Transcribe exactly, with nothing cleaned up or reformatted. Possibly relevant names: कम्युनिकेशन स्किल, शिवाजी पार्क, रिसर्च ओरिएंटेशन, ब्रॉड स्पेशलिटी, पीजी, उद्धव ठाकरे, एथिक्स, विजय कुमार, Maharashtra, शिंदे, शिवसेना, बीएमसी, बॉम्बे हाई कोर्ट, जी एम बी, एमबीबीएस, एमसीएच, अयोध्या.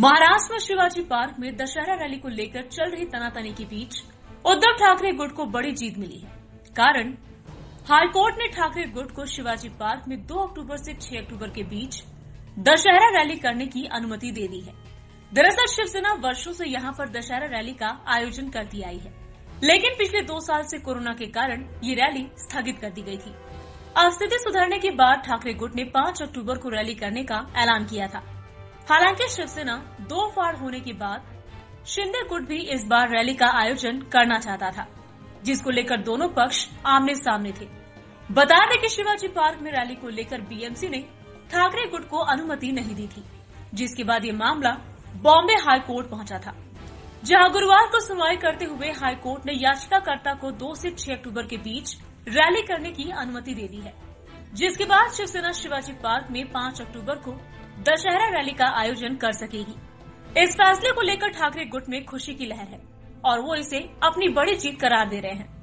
महाराष्ट्र में शिवाजी पार्क में दशहरा रैली को लेकर चल रही तनातनी के बीच उद्धव ठाकरे गुट को बड़ी जीत मिली है। कारण, हाईकोर्ट ने ठाकरे गुट को शिवाजी पार्क में दो अक्टूबर से छह अक्टूबर के बीच दशहरा रैली करने की अनुमति दे दी है। दरअसल शिवसेना वर्षों से यहां पर दशहरा रैली का आयोजन करती आई है, लेकिन पिछले दो साल से कोरोना के कारण ये रैली स्थगित कर दी गई थी। अब स्थिति सुधरने के बाद ठाकरे गुट ने पांच अक्टूबर को रैली करने का ऐलान किया था। हालांकि शिवसेना दो फाड़ होने के बाद शिंदे गुट भी इस बार रैली का आयोजन करना चाहता था, जिसको लेकर दोनों पक्ष आमने सामने थे। बता दें कि शिवाजी पार्क में रैली को लेकर बीएमसी ने ठाकरे गुट को अनुमति नहीं दी थी, जिसके बाद ये मामला बॉम्बे हाई कोर्ट पहुंचा था, जहां गुरुवार को सुनवाई करते हुए हाई कोर्ट ने याचिकाकर्ता को दो से छह अक्टूबर के बीच रैली करने की अनुमति दे दी है। जिसके बाद शिवसेना शिवाजी पार्क में पांच अक्टूबर को दशहरा रैली का आयोजन कर सकेगी। इस फैसले को लेकर ठाकरे गुट में खुशी की लहर है और वो इसे अपनी बड़ी जीत करार दे रहे हैं।